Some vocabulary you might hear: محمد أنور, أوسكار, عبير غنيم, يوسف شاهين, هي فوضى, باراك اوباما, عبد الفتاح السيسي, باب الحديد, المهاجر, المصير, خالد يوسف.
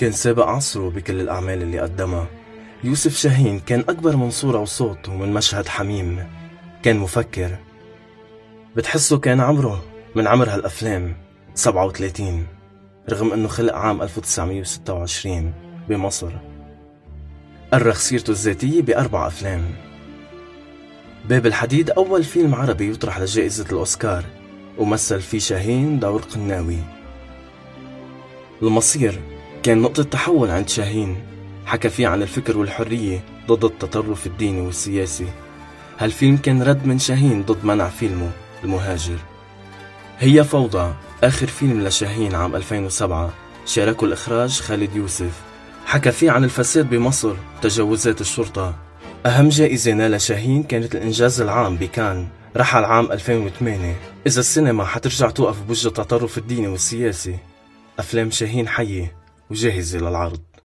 كان سابق عصره بكل الأعمال اللي قدمها. يوسف شاهين كان أكبر من صورة وصوت ومن مشهد حميم، كان مفكر، بتحسه كان عمره من عمر هالأفلام 37، رغم أنه خلق عام 1926 بمصر. أرخ سيرته الذاتية ب4 أفلام. باب الحديد أول فيلم عربي يطرح لجائزة الأوسكار، ومثل فيه شاهين دور قناوي. المصير كان نقطة تحول عند شاهين، حكى فيه عن الفكر والحرية ضد التطرف الديني والسياسي. هالفيلم كان رد من شاهين ضد منع فيلمه المهاجر. هي فوضى آخر فيلم لشاهين عام 2007، شاركه الإخراج خالد يوسف، حكى فيه عن الفساد بمصر، تجاوزات الشرطة. أهم جائزة نالها شاهين كانت الإنجاز العام بكان، رحل عام 2008. إذا السينما حترجع توقف بوجه التطرف الديني والسياسي، أفلام شاهين حية وجاهزة للعرض.